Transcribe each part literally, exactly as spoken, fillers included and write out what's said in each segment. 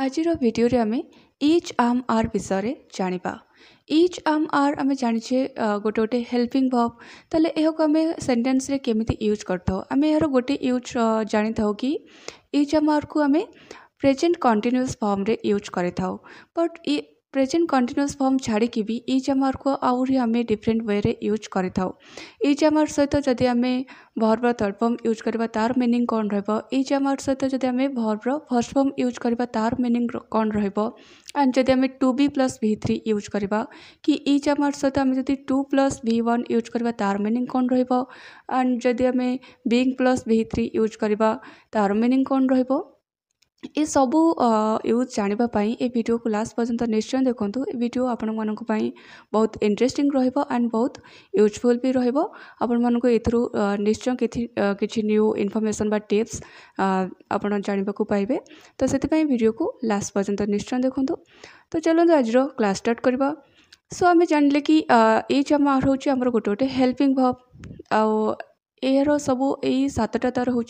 आजिर video रे आमे is am are विषय जानिबा। इच आर्म आर आमे जानिछे गोटे गोटे हेल्पिंग वर्ब, ताले एहाको आमे सेंटेंस रे केमिति यूज करथौ। आमे एहरो गोटे यूज जानि थाउ कि इच आर्म आर को आमे प्रेजेंट कंटीन्यूअस फॉर्म रे यूज करे थाउ, बट ई प्रेजेंट कंटीन्यूअस फॉर्म छाड़ी कि भी इच आर्म आर को आउरी आमे डिफरेंट वे रे यूज करे थाउ। इच आर्म आर सहित जदि आमे वर्ब रो थर्ड फॉर्म यूज करबा तार मीनिंग कोन रहबो, इच आर्म आर सहित जदि आमे वर्ब रो फर्स्ट फॉर्म यूज करबा तार मीनिंग कोन रहबो, एंड जदि आमे to be plus V three use करबा कि इच आर्म आर सहित आमे जदि to plus V one use करबा तार मीनिंग कोन रहबो, एंड जदि आमे being plus V three use करबा तार मीनिंग कोन रहबो। ये सबू यूज जानिबा पई ए वीडियो को लास्ट पर्यंत निश्चय देखंतु। ए वीडियो आपण मानक पई बहुत इंटरेस्टिंग रहइबो एंड बहुत यूजफुल भी रहइबो। आपण मानक एथरु निश्चय केथि किछि न्यू इन्फॉर्मेशन बा टिप्स आपण जानिबा को पाइबे, तो सेति पई वीडियो को लास्ट पर्यंत निश्चय देखंतु। तो चलंतु आज रो क्लास स्टार्ट करबा। सो आमे जानले कि ए जमा होउची हमर गोटे गोटे हेल्पिंग वर्ब आ एरो सबू यही सातटा तार हूँ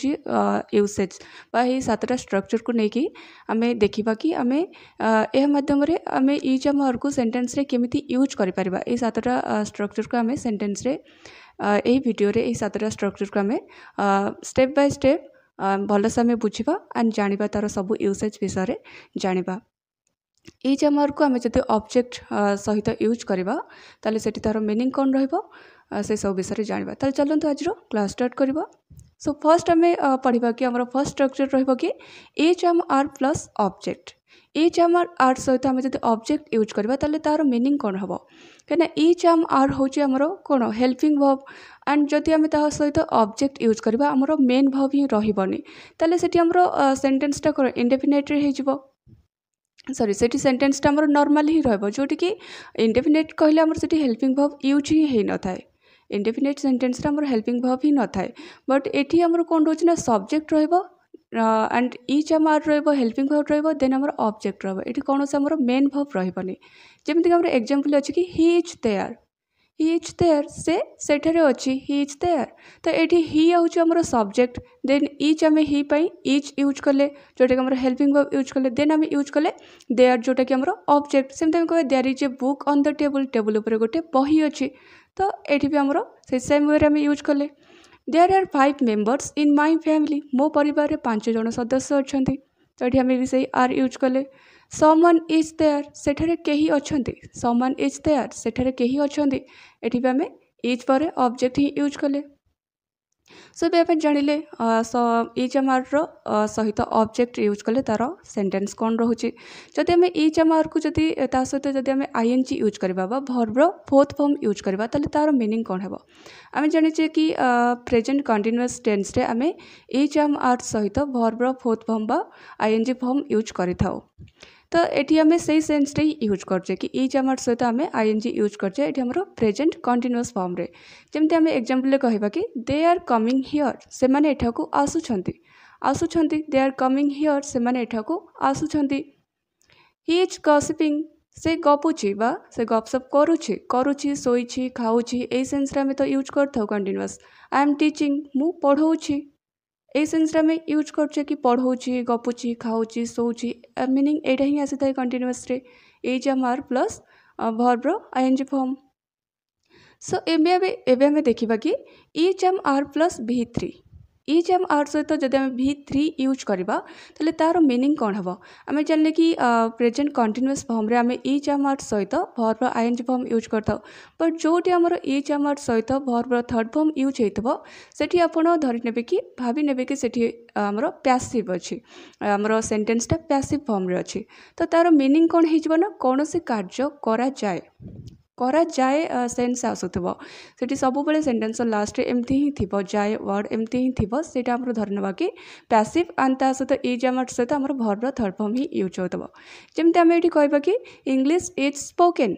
यूसेज बा सातटा स्ट्रक्चर को लेकिन आम देखा कि आम यह मध्यम आम इच आर्म आर को सेंटेंस रे केमिति यूज करिपारिबा। ए सातटा स्ट्रक्चर को आम सेंटेंस रे यही वीडियो रे ए सातटा स्ट्रक्चर को आम स्टेप बाय स्टेप भलसे आम बुझा एंड जाना तार सबू यूसेज विषय जाना। इच आर्म आर को आम जब ऑब्जेक्ट सहित यूज करवा ताले सेठी तार मीनिंग कौन रहिबो से सब विषय जाना। तो चलते आज क्लास स्टार्ट करवा। सो फर्स्ट आम पढ़ा कि आम फर्स्ट स्ट्रक्चर रहा कि is am are plus object. Is am are सहित आम जब ऑब्जेक्ट यूज करवा ताले तार मीनिंग कौन हम कहीं इच आर्म आर हूँ आमर कौन हेल्पिंग वर्ब एंड जदि आम ता सहित ऑब्जेक्ट यूज करवा आमर मेन वर्ब ही रही से आमर सेंटेंसटा कौन इंडेफिनेट हो सॉरी सेठी सेंटेंसटा आमर नॉर्मली ही रहबो, जोटी कि इंडेफिनेट कहले आमर सेठी हेल्पिंग वर्ब यूज ही हे न थाए। इंडेफिनेट सेंटेंसटा आमर हेल्पिंग वर्ब ही न थाए, बट एठी आमर कोन रहछ ना सब्जेक्ट रहबो एंड इच आर्म आर रहबो हेल्पिंग वर्ब रहबो देन आमर ऑब्जेक्ट रहबो। एठी कोनोस आमर मेन वर्ब रहबोनी। जेमति कि आमर एग्जांपल अछि कि he is there, he is there से सेठरे अछि ही इज देयर, तो एठी ही आउछ हमर सब्जेक्ट देन इच आमे ही पई इच यूज करले जोटा कि हमर हेल्पिंग वर्ब यूज करले देन आमे यूज करले देयर जोटा कि हमर ऑब्जेक्ट। सेम टाइम कहबे there is a book on the table, table ऊपर गोटे बही अछि, तो एठी भी हमर से सेम वे रे आमे यूज करले। There are five members in my family, मो परिवार रे पांच जण सदस्य अछंती, तो एठी आमे भी सही आर यूज करले। समवन इज देयर सेठरे केही अछंती, समवन इज देयर सेठरे केही अछंती, एठी भी आमे इज पर ऑब्जेक्ट ही यूज करले। सो बे अपन जानिले इच आर्म आर रो सहित ऑब्जेक्ट यूज करले तार सेंटेंस कोन रहूची। जदि आमे इच आर्म आर को जदि ता सहित जदि आमे आईएनजी यूज करबा बा वर्ब रो फोर्थ फॉर्म यूज करबा ताले तार मीनिंग कोन हेबो। आमे जानिचे कि प्रेजेंट कंटीन्यूअस टेंस रे आमे इच आर्म आर सहित वर्ब रो फोर्थ फॉर्म बा आईएनजी फॉर्म यूज करिथाओ, तो एठी आमे सही सेंस रे यूज करजे कि इच आर्म आर सहित आमे आईएनजी यूज करजे एठी हमरो प्रेजेंट कंटीन्यूअस फॉर्म रे। जेमते आमे एग्जांपल ले कहबा कि दे आर कमिंग हियर से माने एठाको आसुछंती, आसुछंती दे आर कमिंग हियर से माने एठाको आसुछंती। ही इज गॉसिपिंग से गपुची बा से गपसप करूची, करूची सोईची खाऊची ए सेंस रे आमे तो यूज करथौ कंटीन्यूअस। आई एम टीचिंग मु पढौची ए सेंस में यूज करचे कि पढ़ौची गपुची खाऊची सोची मीनिंग एटा ही आसी थाए कंटीन्यूअस रे is am are plus verb रो आईएनजी फॉर्म। सो एमे एबे हमें देखिबा कि is am are plus V three. Is am are सहित जदि आम भी थ्री यूज करवा ताले तार मीनिंग कौन हम आम जानले कि प्रेजेंट कंटीन्यूअस फॉर्म रे आम इच आर्म आर सहित वर्ब आईएनजी फॉर्म यूज करथौ, बट जोटी आमर इच आर्म आर सहित वर्ब थर्ड फॉर्म यूज होइतबो सेठी आपण धरि नेबे कि भाबी नेबे कि सेठी आमर पैसिव अछि, आमर सेंटेंसटा पैसिव फॉर्म रे अछि, तो तार मीनिंग कौन हिजबो ना कोनोसी कार्य करा जाय करा जाए सेन्स आसुथबो सेठी सब बेले सेंटेंस लास्ट रे एम्ति ही थिबो जाए वर्ड एम्ति ही थिबो सेटा हमरो धरनबा कि पैसिव अंता सहित इज आर्म आर सहित हमरो वर्ब रो थर्ड फॉर्म ही यूज होतबो। जेमते हम एठी कहबा कि English is spoken,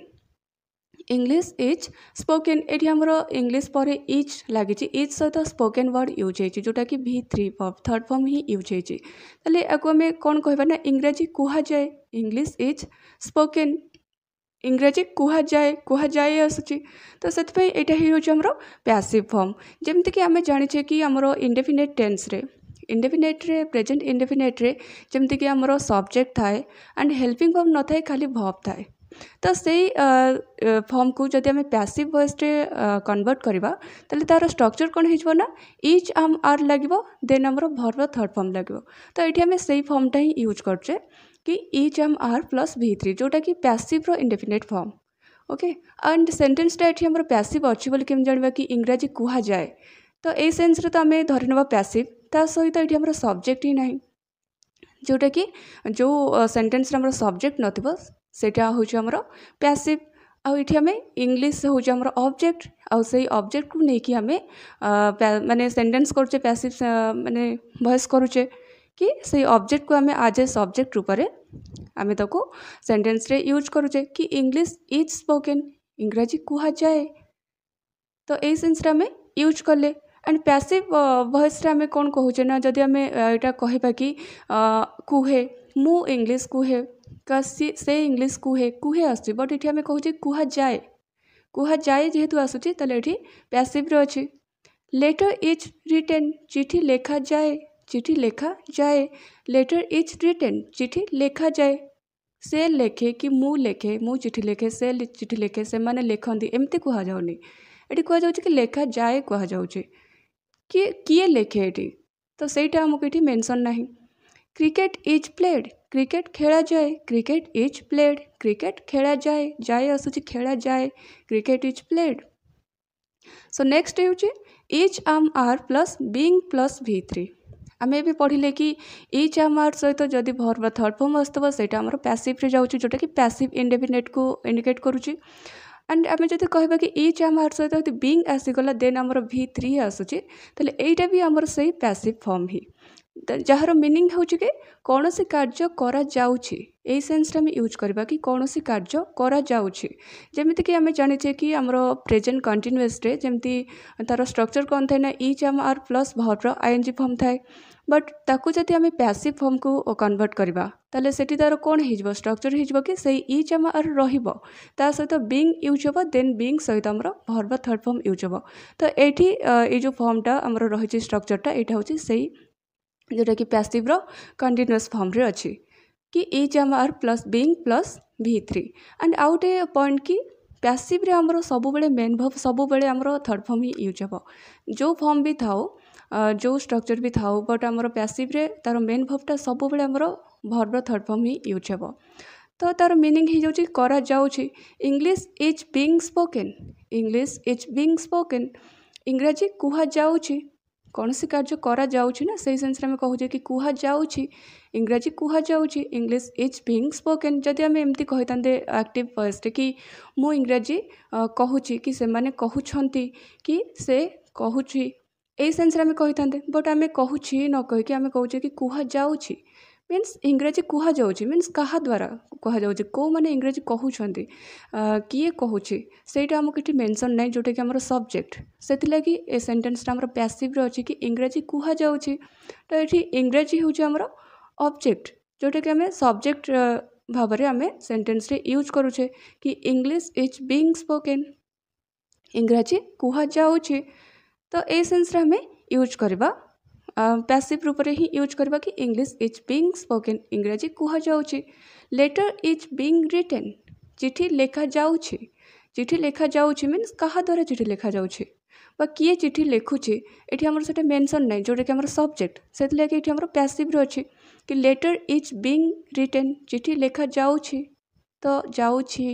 English is spoken एठी हमरो इंग्लिश परे इज लागी छि इज सहित स्पोकन वर्ड यूज हे छि जोटा कि V three form third form ही यूज हे छि, तले आको हम कोन कहबा ना इंग्रजी कुहा जाए इंग्लिश इज स्पोकन इंग्रजी कुहा जाए कुहा जाए आसुची, तो सेतपई एटा ही होछ हमरो पैसिव फॉर्म। जेमति कि आमे जानि छे कि हमरो इंडेफिनेट टेंस रे इंडेफिनेट रे प्रेजेंट इंडेफिनेट रे जेमती कि हमरो सब्जेक्ट थाए एंड हेल्पिंग वर्ब न थाए खाली वर्ब थाए तो सेई फॉर्म को जदि हमें पैसिव वॉइस रे कन्वर्ट करबा तले तार स्ट्रक्चर कोन हिजबो ना ईच आम आर लागबो देन हमरो वर्ब रो थर्ड फॉर्म लागबो तो एठी हमें सेई फॉर्म टा ही यूज करछे कि each am are plus V three जोटा कि पैसिव रो indefinite form okay and sentence टा एठी हमरो पैसिव अछि बोल केम जानबा कि इंग्रजी कुहा जाय तो ए सेंस रे तो आमे धरि नबा पैसिव ता सहित एठी हमरो सब्जेक्ट ही नाही जोटा कि जो सेंटेंस रे हमरो सब्जेक्ट नथिबो सेटा होछ हमरो पैसिव आ इठी हमें इंग्लिश होछ हमरो ऑब्जेक्ट आ सेही ऑब्जेक्ट को नै कि हमें माने सेंटेंस करछे पैसिव माने वॉइस करूछे कि सेही ऑब्जेक्ट को हमें आज ए सब्जेक्ट रूपरे आमे तको सेंटेंस रे यूज करूछे कि इंग्लिश इज स्पोकन इंग्रजी कुहा जाए तो ए सेंस रे हमें यूज करले एंड पैसिव वॉइस रे हमें कोन कहूछे ना जदि हमें एटा कहबा कि कुहे मु इंग्लिश कुहे कसी से इंग्लिश कुहे कुहे आसु बट इठी हमें कहू जे कुहा जाए कुहा जाए जेहेतु आसुची तले एठी पैसिव रे अछि लेटर इज रिटेन चिट्ठी लेखा जाए चिट्ठी लेखा जाए लेटर इज रिटेन चिट्ठी लेखा जाए से लेखे कि मु लेखे मु चिट्ठी लेखे से चिट्ठी लेखे से माने लेखंदी एमते कुहा जाउनी एठी कुहा जाउची कि लेखा जाए कुहा जाउची कि किए लेखे एठी तो सेटा हमके एठी मेंशन नाही क्रिकेट इज प्लेड क्रिकेट खेला जाए क्रिकेट इज प्लेड क्रिकेट खेला जाए जाए आसुची खेला जाए cricket is played so next होची is am are plus being plus V three आमे भी पढ़िले कि इज आम आर सहित जदि वर्ब थर्ड फॉर्म आस्तबो सेटा हमर पैसिव रे जाउची जोटा कि पैसिव इंडेफिनेट को इंडिकेट करूची एंड आमे जदि कहबा कि इज आम आर सहित बीइंग आसीगला देन हमर वी थ्री आसुची तले एटा भी हमर सही पैसिव फॉर्म ही जार मिनिंग होउची के कोनो से कार्य करा जाउची ए सेंस रे हम यूज करबा कि कोनो से कार्य करा जाउची जेमिति कि हम जानि छे कि हमरो प्रेजेंट कंटीन्यूअस रे जेमिति तारो स्ट्रक्चर कोन थाय ना is am are plus verb रो आईएनजी फॉर्म थाय बट ताकू जति हम पैसिव फॉर्म को कन्वर्ट करबा तले सेठी तारो कोन हिजबो स्ट्रक्चर हिजबो कि सेई इच आम आर रहिबो ता सहित बीइंग यूज होबो देन बीइंग सहित हमरो वर्ब थर्ड फॉर्म यूज होबो तो एठी ए जो फॉर्म टा हमरो रहिची स्ट्रक्चर टा एटा होची सेई जोटा कि पैसिव रो कंटीन्यूअस फॉर्म रे अछि कि is am are plus being plus V three and out a point कि पैसिव रे हमरो सब बेले मेन वर्ब सब बेले हमरो थर्ड फॉर्म ही यूज हबो जो फॉर्म भी थाओ जो स्ट्रक्चर भी थाओ बट हमरो पैसिव रे तारो मेन वर्ब ता सब बेले हमरो वर्ब रो थर्ड फॉर्म ही यूज हबो तो तारो मीनिंग हि जोची करा जाउची English is being spoken English is being spoken इंग्रजी कुहा जाउची कौन सी कार्य करा जाउची ना सेही सेंस रे हम कहू जे कि कुहा जाउची इंग्रजी कुहा जाउची इंग्लिश इज बीइंग स्पोकन जदि हम एम्ति कहितांदे एक्टिव वॉइस रे कि मु इंग्रजी कहूची कि से माने कहूछंती कि से कहूची ए सेंस रे हम कहितांदे बट हम कहूची न कहि कि हम कहू जे कि कुहा जाउची मींस इंग्रजी कुहा जाउची मींस कहा द्वारा कुहा जाउची को माने इंग्रजी कहूछंती किए कहूची सेटा हम किटी मेंशन नै जोटे कि हमर सब्जेक्ट सेति लागि ए सेंटेंस हमर पैसिव रे अछि कि इंग्रजी कुहा जाउची तो एठी इंग्रजी होउची हमर ऑब्जेक्ट जोटे कि हम सब्जेक्ट भाबरे हम सेंटेंस रे यूज करूछे कि इंग्लिश इज बीइंग स्पोकन इंग्रजी कुहा जाउची तो ए सेंस रे हम यूज करबा पैसिव रूप रे ही यूज करबा कि इंग्लिश इज बीइंग स्पोकन इंग्रजी कुहा जाउची लेटर इज बीइंग रिटेन चिट्ठी लेखा जाउची चिट्ठी लेखा जाउची मींस कहा द्वारा चिट्ठी लेखा जाउची बा किए चिट्ठी लेखुची एठी हमर सेटा मेंशन नै जोटा कि हमर सब्जेक्ट सेति लागि एठी हमर पैसिव रे अछि कि लेटर इज बीइंग रिटेन चिट्ठी लेखा जाउची तो जाउची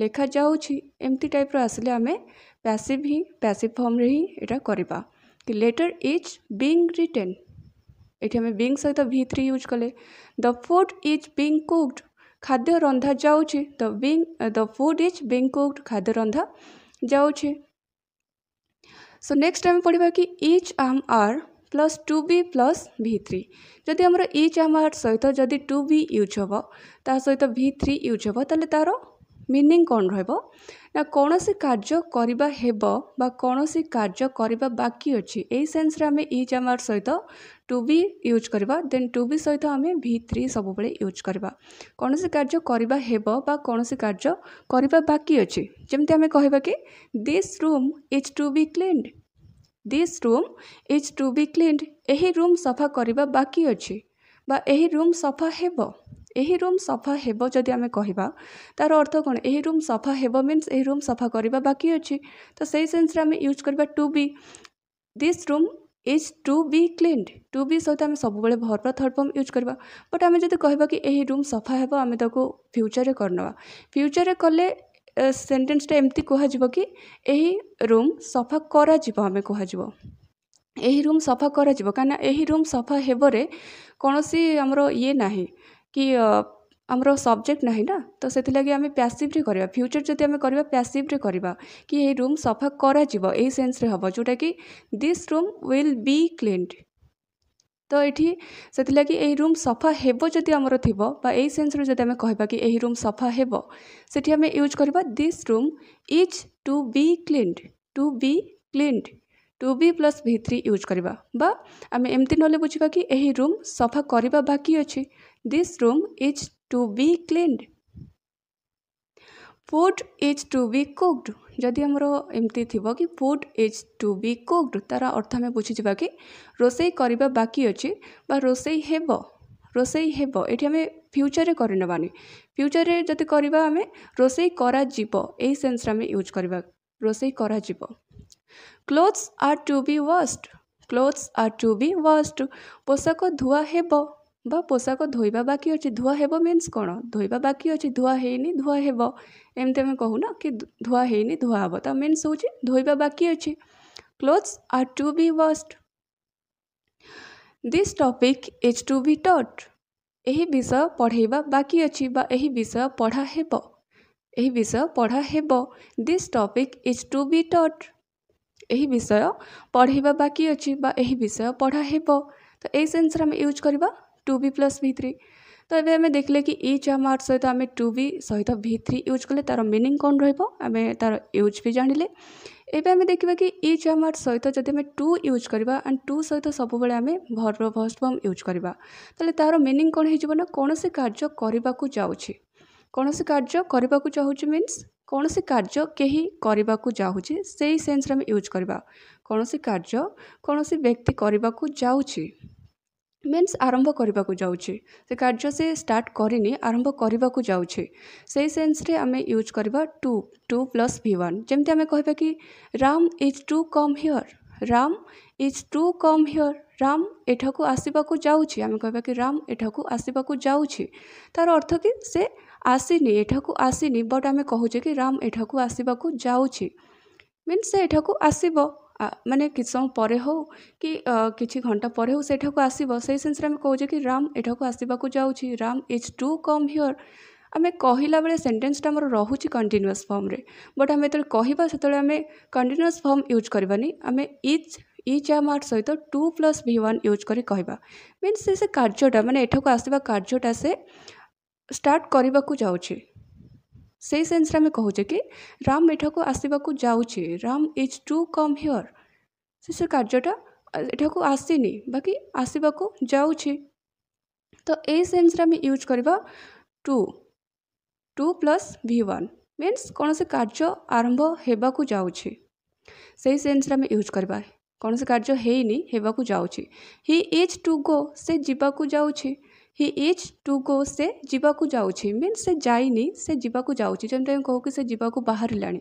लेखा जाउची एम्ति टाइप रो आसले हमें पैसिव ही पैसिव फॉर्म रे ही एटा करबा कि लेटर इज बीइंग रिटेन एठी हमें बीइंग सहित वी थ्री यूज कले the food is being cooked खाद्य रंधा जाउची the being the food is being cooked खाद्य रंधा जाउची सो नेक्स्ट टाइम पढ़िबा कि is am are plus to be plus V three जदि हमर इज आम आर सहित जदि टू बी यूज होबो ता सहित वी थ्री यूज होबो तले तारो मीनिंग कोन रहबो ना कोनो से कार्य करबा हेबो बा कोनो से कार्य करबा बाकी अछि ए सेंस रे हमें इज आम आर सहित टू बी यूज करबा देन टू बी सहित हमें वी थ्री सब बेले यूज करबा कोनो से कार्य करबा हेबो बा कोनो से कार्य करबा बाकी अछि जेमते हमें कहबा कि this room is to be cleaned this room is to be cleaned. एही रूम सफा करिबा बाकी अछि बा एही रूम सफा हेबो। एही रूम सफा हेबो जदि आमे कहिबा तार अर्थ कोन? एही रूम सफा हेबो मीन्स एही रूम सफा करिबा बाकी अछि। तो सेही सेन्स रे आमे यूज करबा to be. This room is to be cleaned. To be सहित आम सब बेले भरपूर थर्ड फॉर्म यूज करवा। बट आम जब कह कि यही रूम सफा है आम ताको फ्यूचर रे करनवा। फ्यूचर रे कले सेंटेंसटा एमती कहजिवो कि यही रूम सफा करा जिवो। आम कहजिवो यही रूम सफा करा जिवो काना यही रूम सफा हेबरे कोनोसी हमरो ये नाही कि हमरो सब्जेक्ट नाही ना। तो सेति लागि आम पैसिव रे करबा। फ्यूचर जति आम करबा पैसिव रे करबा कि यही रूम सफा करा जिवो एही सेंस रे हबो जोटा कि this room will be cleaned. तो एठी सेति लागि एही रूम सफा हेबो जति हमरो थिबो बा एही सेंस रे जति आम कहबा कि एही रूम सफा हेबो सेठी आम यूज करबा this room is to be cleaned. To be cleaned to be plus V three use करवा बा आम एमती नले बुझिबा कि एही रूम सफा करबा बाकी अछि। This room is to be cleaned. Food is to be cooked. जदि हमरो एमती थिबो कि food is to be cooked तारा अर्थ हमें बुझि जिबा कि रोसई करबा बाकी अछि बा रोसई हेबो। रोसई हेबो एठी हमें फ्यूचर रे करनवानी। फ्यूचर रे जति करबा हमें रोसई करा जिवो एही सेंस रे हमें यूज करबा रोसई करा जिवो। Clothes are to be washed. Clothes are to be washed पोशाक धुआ हेबो बा पोशाक धोइबा बाकी अछि। धुआ हेबो मीन्स कोन? धोइबा बाकी अछि। धुआ हेइनी धुआ हेबो एमते हम कहू ना कि धुआ हेइनी धुआ हेबो त मीन्स होछि धोइबा बाकी अछि। Clothes are to be washed. This topic is to be taught. एही विषय पढ़ेबा बाकी अछि बा एही विषय पढ़ा हेबो। एही विषय पढ़ा हेबो। This topic is to be taught. एही विषय पढ़ेबा बाकी अछि बा एही विषय पढ़ा हेबो। तो एही सेंस रे हम यूज करबा to be plus V three. तो ये आम देखले कि इच आम आर सहित आम टू बी सहित भी थ्री यूज कले तार मीनिंग कौन रमें तार यूज भी जानिले। एवं आम देखा कि इच आम आर सहित जब आम टू यूज करवा एंड टू सहित सब बेले आम भर्ब फर्स्ट फॉर्म यूज करवा ताले तार मीनिंग कौन हो ना कौन से कार्य करने को जाऊँगी। कौन से कार्य करने को चाहूँ मीन्स कौन से कार्य कहीं करने को जाऊँगी से सेन्स में यूज करवा। कौन से कार्य कौन से व्यक्ति करने को जाऊँगी मीन्स आरंभ करने को जाऊँगी से कार्य से स्टार्ट करनी आरंभ करने को जाऊँगी से सेन्स रे आम यूज करवा to to plus V one. जमती आम कह कि Ram is to come here. Ram is to come here Ram एठाकू आसवाक जाऊँगी। आम कह कि राम एठाकू आसवाक जाऊँगी तार अर्थ कि से आसीनी एठाकू आसीनी बट आम कहूचे कि राम एठाकू आसवाक जाऊँगी मीन्स से एठाकू आसब माने किछ समय पर हो कि किछि घंटा पर हो सेठा को आसीबो। सेही सेन्स रे हम कहूजे कि राम एठा को आसीबा को जाउछि। Ram is to come here आमे कहिला बेले सेंटेंसटा हमर रहुछि कंटीन्यूअस फॉर्म रे बट आमे त कहिबा सेतले आमे कंटीन्यूअस फॉर्म यूज करबानी। आमे इज इज आम आर सहित to plus V one use करी कहबा मीन्स से कार्यटा माने एठा को आसीबा कार्यटा से स्टार्ट करबा को जाउछि। से सेन्स रे आमे कहूजे कि राम एठा को आसीबा को जाउछि। Ram is to come here से से कार्यटा एठा को आसीनी बाकी आसीबा को जाउछि। तो ए सेन्स रे आमे यूज करबा to to plus V one means कौन से कार्य आरंभ हेबा को जाउछि। से सेन्स रे आमे यूज करबा कौन से कार्य हेइनी हेबा को जाउछि। ही इज टू गो से जीबा को जाउछि। ही इज टू गो से जीबा को जाउछि मीन्स से जाइनी से जीबा को जाउछि। जेमते कहू कि से जीबा को बाहर लाणी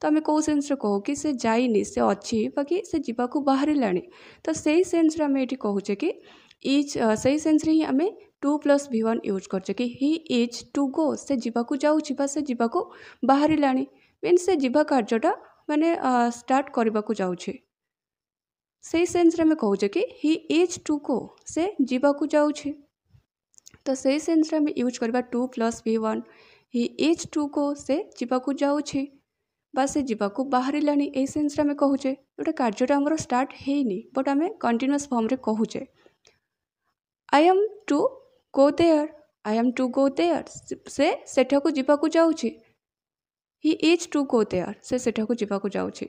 तो आम कौ सेन्स रे कहू कि से जाइनी से अच्छी बाकी से जीवा को बाहर लाणी। तो सेही सेन्स रे आम ये कहूचे कि इज सेही सेन्स रे ही आम to plus V one use करचे कि ही इज टू गो से जीवा को जाऊँगी बा से जीवा को बाहर लाणी मीन्स से जीवा कार्यटा माने स्टार्ट करने को जाऊँगी। सेही सेन्स रे आम कहूचे कि ही इज टू गो से जीवा को जाऊँगी। तो सेही सेन्स रे आम यूज करवा to plus V one he is to go से जीवा को जाऊँगी बा से जीवा को बाहर लाणी। ए सेन्स रे आम कहूचे गोटे कार्यटा हमर स्टार्ट हेइनी बट आम कंटीन्यूअस फॉर्म रे कहूचे। I am to go there. I am to go there से सेठा को जीवा को जाउछि। He is to go there से सेठा को जीवा को जाउछि।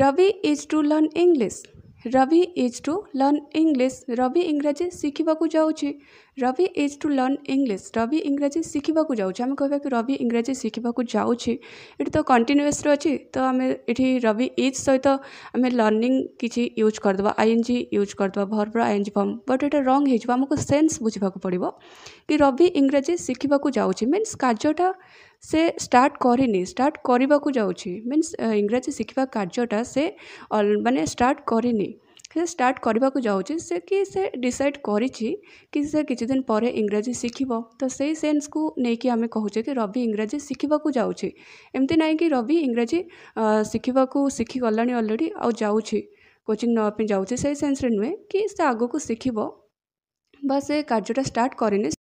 Ravi is to learn English. Ravi is to learn English Ravi इंग्रजी शिखिबा को जाउछि। Ravi is to learn English. Ravi इंग्राजी शिखा जाऊे आम कह रवि इंग्राजी शिखा जाऊे ये तो कंटिन्यूअस अच्छी तो आम ये रवि इज सहित आम लर्निंग किसी यूज करदे आईएनजी यूज करदे भर्बर आईएनजी फॉर्म बट ये रंग होमको सेन्स बुझा पड़ो कि रवि इंग्राजी शिखा जाऊे मीन्स कार्यटा से स्टार्ट करनी स्टार्ट करने को जाऊे मीन्स इंग्राजी शिखा कार्यटा से माने स्टार्ट करनी से स्टार्ट करने को जाऊे से कि से डिसाइड करिछि कि से किछि दिन पर इंग्राजी शिखिबो तो से सेन्स को लेकिन आम कहूचे कि रवि इंग्राजी शिखा जाऊे एमती ना कि रवि इंग्राजी शिखा शिखिगला अलरेडी आ जाऊे कोचिंग नापी जाऊे से सेन्स रे नुहे कि से आगो को शिखिबो बा से कार्यटा स्टार्ट करनी।